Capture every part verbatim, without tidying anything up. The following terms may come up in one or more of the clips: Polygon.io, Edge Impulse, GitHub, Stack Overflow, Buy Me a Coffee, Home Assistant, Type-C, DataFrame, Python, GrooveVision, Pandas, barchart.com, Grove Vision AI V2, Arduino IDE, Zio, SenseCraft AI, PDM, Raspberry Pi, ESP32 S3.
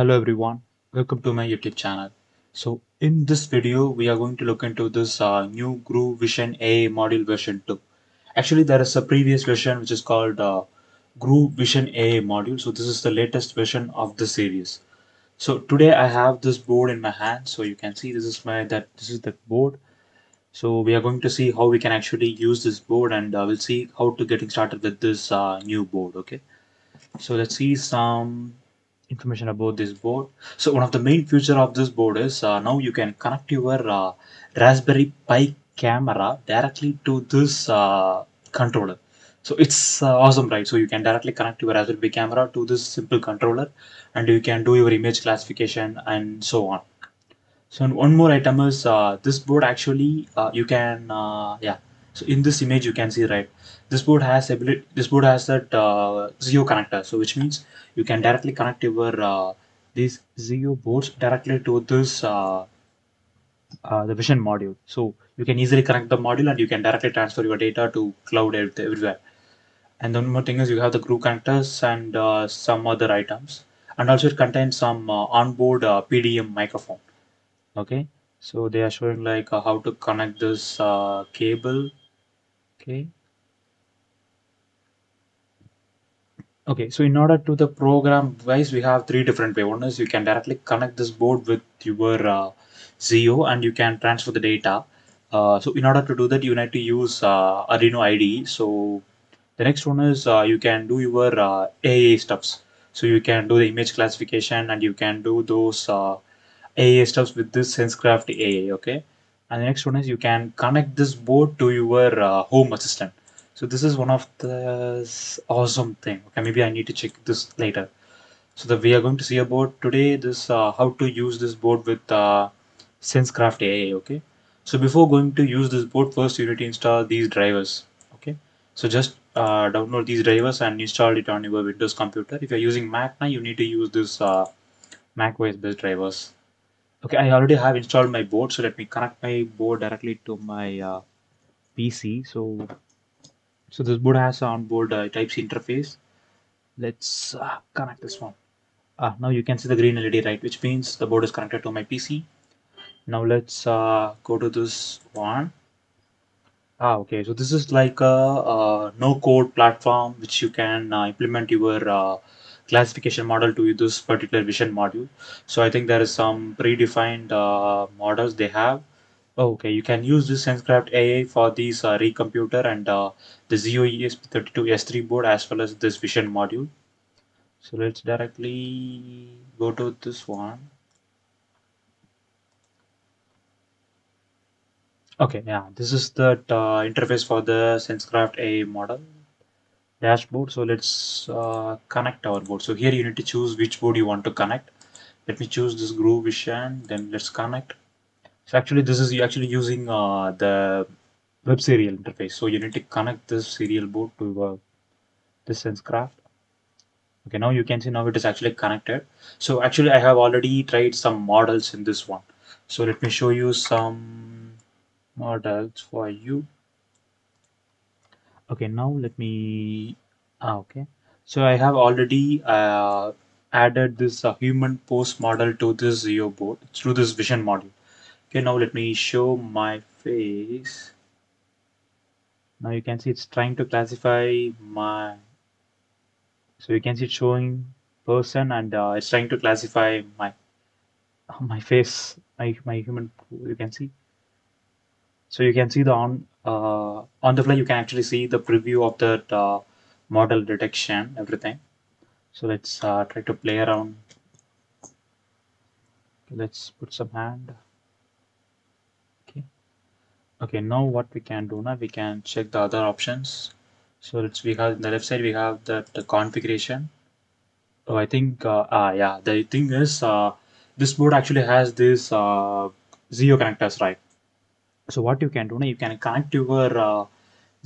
Hello everyone, welcome to my YouTube channel. So in this video we are going to look into this uh, new GrooveVision A I module version two. Actually there is a previous version which is called uh, GrooveVision A I module. So this is the latest version of the series. So today I have this board in my hand, so you can see this is my that this is the board. So we are going to see how we can actually use this board, and uh, we'll see how to getting started with this uh, new board. Okay, so let's see some information about this board. So one of the main feature of this board is uh, now you can connect your uh, Raspberry Pi camera directly to this uh, controller. So it's uh, awesome, right? So you can directly connect your Raspberry Pi camera to this simple controller and you can do your image classification and so on. So one more item is uh, this board actually uh, you can uh, yeah so in this image you can see, right, this board has ability this board has that uh, Zio connector, so which means you can directly connect your uh, these Zio boards directly to this uh, uh, the vision module. So you can easily connect the module and you can directly transfer your data to cloud everywhere. And then one more thing is you have the Groove connectors and uh, some other items, and also it contains some uh, onboard uh, P D M microphone. Okay, so they are showing like uh, how to connect this uh, cable. Okay. Okay, so in order to the program wise, we have three different ways. One is you can directly connect this board with your uh, Zio and you can transfer the data. Uh, so in order to do that, you need to use uh, Arduino I D E. So the next one is uh, you can do your uh, A I stuffs. So you can do the image classification and you can do those uh, A I stuffs with this SenseCraft A I. Okay, and the next one is you can connect this board to your uh, Home Assistant. So this is one of the awesome thing. Okay, maybe I need to check this later. So that we are going to see about today this uh, how to use this board with uh, SenseCraft A I. Okay. So before going to use this board, first you need to install these drivers. Okay. So just uh, download these drivers and install it on your Windows computer. If you are using Mac now, you need to use this uh, Mac O S based drivers. Okay. I already have installed my board, so let me connect my board directly to my uh, P C. So. So this board has an onboard uh, Type-C interface. Let's uh, connect this one. Ah, now you can see the green L E D, right? Which means the board is connected to my P C. Now let's uh, go to this one. Ah, okay. So this is like a, a no-code platform which you can uh, implement your uh, classification model to this particular vision module. So I think there is some predefined uh, models they have. Okay, you can use this SenseCraft A I for these uh, Re computer and uh, the Zio E S P thirty-two S three board, as well as this vision module. So let's directly go to this one. Okay, yeah, this is the uh, interface for the SenseCraft A I model dashboard. So let's uh, connect our board. So here you need to choose which board you want to connect. Let me choose this GrooveVision, then let's connect. So actually this is actually using uh, the web serial interface, so you need to connect this serial board to uh, this SenseCraft. Okay, now you can see now it is actually connected. So actually I have already tried some models in this one, so let me show you some models for you. Okay, now let me ah, okay, so I have already uh, added this uh, human pose model to this Zio board through this vision module. Okay, now let me show my face. Now you can see it's trying to classify my, so you can see it's showing person and uh, it's trying to classify my oh, my face, my, my human, you can see. So you can see the on uh, on the fly, you can actually see the preview of that uh, model detection, everything. So let's uh, try to play around. Okay, let's put some hand. Okay, now what we can do now, we can check the other options. So let's, we have in the left side we have that the configuration. Oh, I think uh, ah yeah, the thing is uh, this board actually has this uh, Zio connectors, right? So what you can do now, you can connect your uh,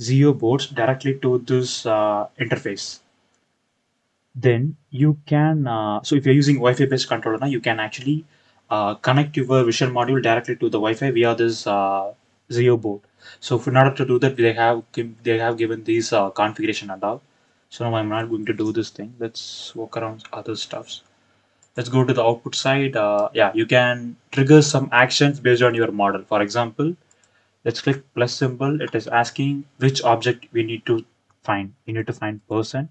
Zio boards directly to this uh, interface. Then you can uh, so if you're using Wi-Fi based controller now, you can actually uh, connect your vision module directly to the Wi-Fi via this Uh, Zio board. So if in order to do that, they have they have given these uh, configuration and all. So now I'm not going to do this thing. Let's walk around other stuffs. Let's go to the output side. Uh, yeah, you can trigger some actions based on your model. For example, let's click plus symbol. It is asking which object we need to find. We need to find person.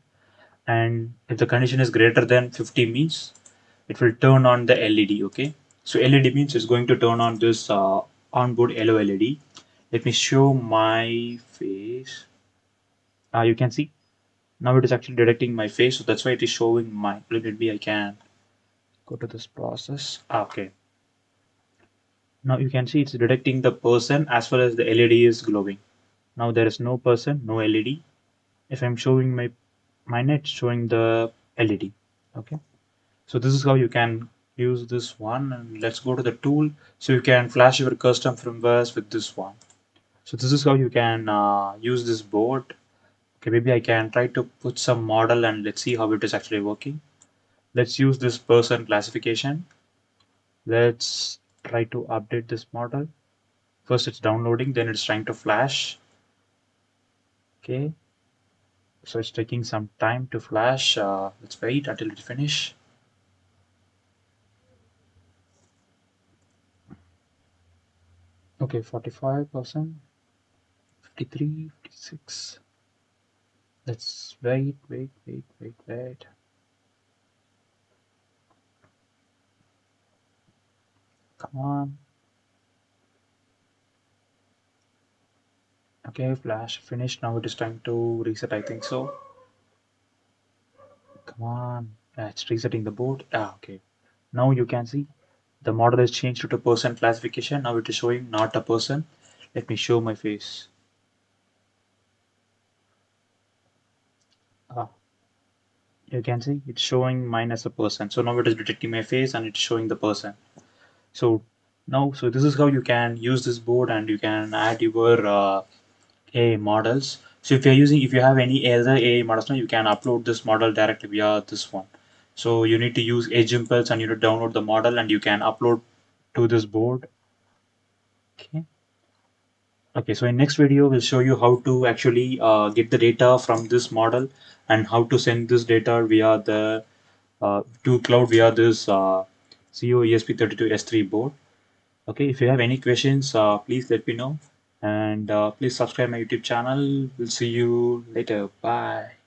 And if the condition is greater than fifty means, it will turn on the L E D. Okay. So L E D means it's going to turn on this uh, onboard yellow L E D. Let me show my face. Uh, you can see now it is actually detecting my face. So that's why it is showing my, maybe I can go to this process. Ah, okay. Now you can see it's detecting the person as well as the L E D is glowing. Now there is no person, no L E D. If I'm showing my, my net, showing the L E D. Okay. So this is how you can use this one. And let's go to the tool. So you can flash your custom firmwares with this one. So this is how you can uh, use this board. Okay, maybe I can try to put some model and let's see how it is actually working. Let's use this person classification. Let's try to update this model. First it's downloading, then it's trying to flash. Okay, so it's taking some time to flash. Uh, let's wait until it finishes. Okay, forty-five percent, fifty-three, fifty-six. Let's wait, wait, wait, wait, wait. Come on. Okay, flash finished. Now it is time to reset, I think so. Come on. Yeah, it's resetting the board. Ah, okay. Now you can see the model is changed to person classification. Now it is showing not a person. Let me show my face. Ah, you can see it's showing mine as a person. So now it is detecting my face and it's showing the person. So now, so this is how you can use this board and you can add your uh, A I models. So if you're using, if you have any other A I models now, you can upload this model directly via this one. So you need to use Edge Impulse and you need to download the model and you can upload to this board. Okay. Okay. So in next video, we'll show you how to actually uh, get the data from this model and how to send this data via the uh, to cloud via this. Uh, Zio E S P thirty-two S three board. Okay, if you have any questions, uh, please let me know. And uh, please subscribe my YouTube channel. We'll see you later. Bye.